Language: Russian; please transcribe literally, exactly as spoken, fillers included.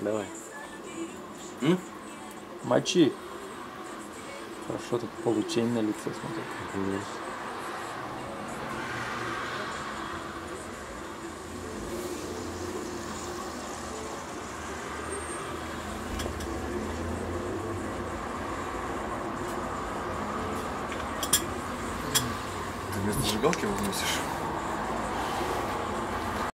Давай. М? Мочи. Хорошо, тут получень на лице смотрит. Yes. Ты вместо зажигалки его вносишь?